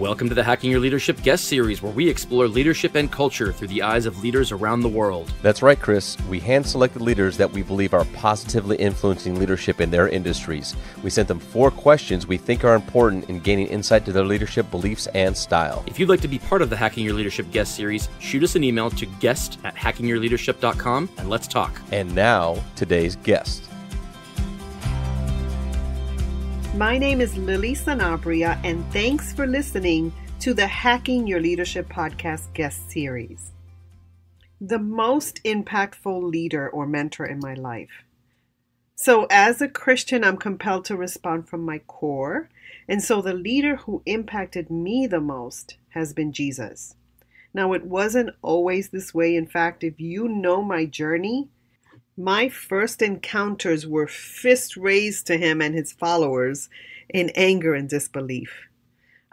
Welcome to the Hacking Your Leadership guest series, where we explore leadership and culture through the eyes of leaders around the world. That's right, Chris. We hand-selected leaders that we believe are positively influencing leadership in their industries. We sent them 4 questions we think are important in gaining insight to their leadership beliefs and style. If you'd like to be part of the Hacking Your Leadership guest series, shoot us an email to guest@hackingyourleadership.com and let's talk. And now, today's guest. My name is Lily Sanabria, and thanks for listening to the Hacking Your Leadership Podcast guest series. The most impactful leader or mentor in my life. So as a Christian, I'm compelled to respond from my core. And so the leader who impacted me the most has been Jesus. Now, it wasn't always this way. In fact, if you know my journey, my first encounters were fists raised to him and his followers in anger and disbelief.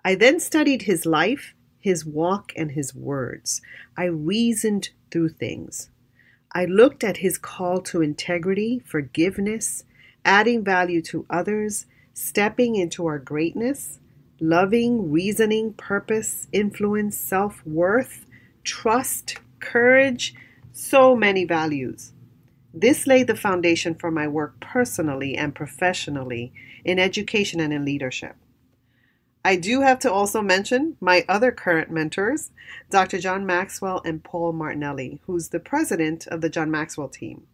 I then studied his life, his walk, and his words. I reasoned through things. I looked at his call to integrity, forgiveness, adding value to others, stepping into our greatness, loving, reasoning, purpose, influence, self-worth, trust, courage, so many values. This laid the foundation for my work personally and professionally in education and in leadership. I do have to also mention my other current mentors, Dr. John Maxwell and Paul Martinelli, who's the president of the John Maxwell team.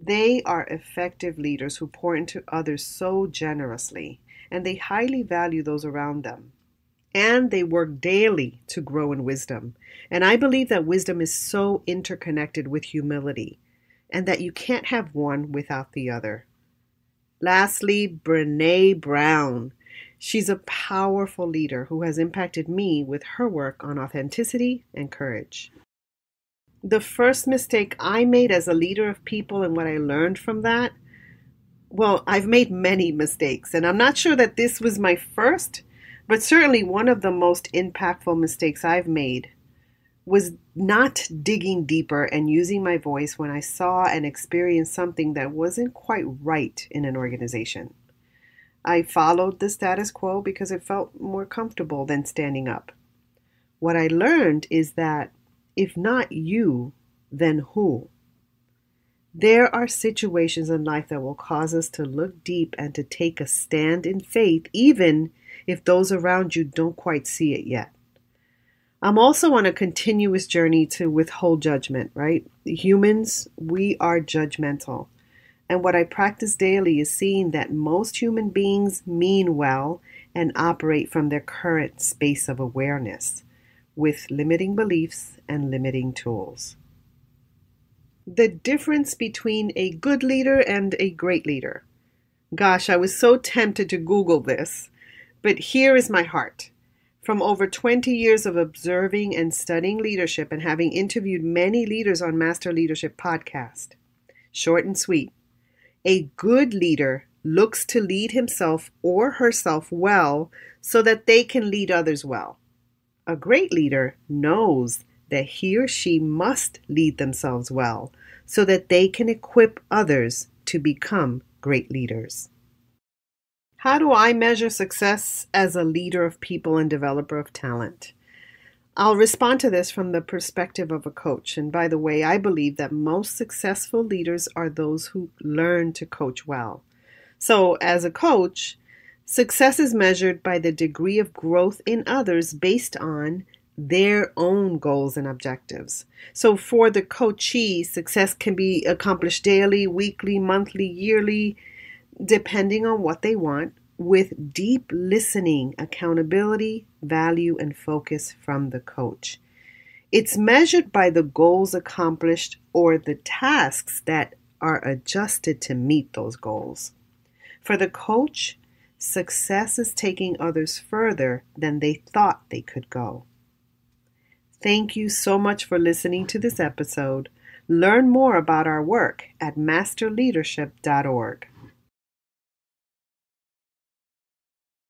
They are effective leaders who pour into others so generously, and they highly value those around them. And they work daily to grow in wisdom. And I believe that wisdom is so interconnected with humility, and that you can't have one without the other. Lastly, Brené Brown. She's a powerful leader who has impacted me with her work on authenticity and courage. The first mistake I made as a leader of people and what I learned from that, well, I've made many mistakes, and I'm not sure that this was my first, but certainly one of the most impactful mistakes I've made was not digging deeper and using my voice when I saw and experienced something that wasn't quite right in an organization. I followed the status quo because it felt more comfortable than standing up. What I learned is that if not you, then who? There are situations in life that will cause us to look deep and to take a stand in faith, even if those around you don't quite see it yet. I'm also on a continuous journey to withhold judgment, right? Humans, we are judgmental. And what I practice daily is seeing that most human beings mean well and operate from their current space of awareness with limiting beliefs and limiting tools. The difference between a good leader and a great leader. Gosh, I was so tempted to Google this, but here is my heart. From over 20 years of observing and studying leadership and having interviewed many leaders on Master Leadership Podcast. Short and sweet. A good leader looks to lead himself or herself well so that they can lead others well. A great leader knows that he or she must lead themselves well so that they can equip others to become great leaders. How do I measure success as a leader of people and developer of talent? I'll respond to this from the perspective of a coach. And by the way, I believe that most successful leaders are those who learn to coach well. So as a coach, success is measured by the degree of growth in others based on their own goals and objectives. So for the coachee, success can be accomplished daily, weekly, monthly, yearly, depending on what they want, with deep listening, accountability, value, and focus from the coach. It's measured by the goals accomplished or the tasks that are adjusted to meet those goals. For the coach, success is taking others further than they thought they could go. Thank you so much for listening to this episode. Learn more about our work at masterleadership.org.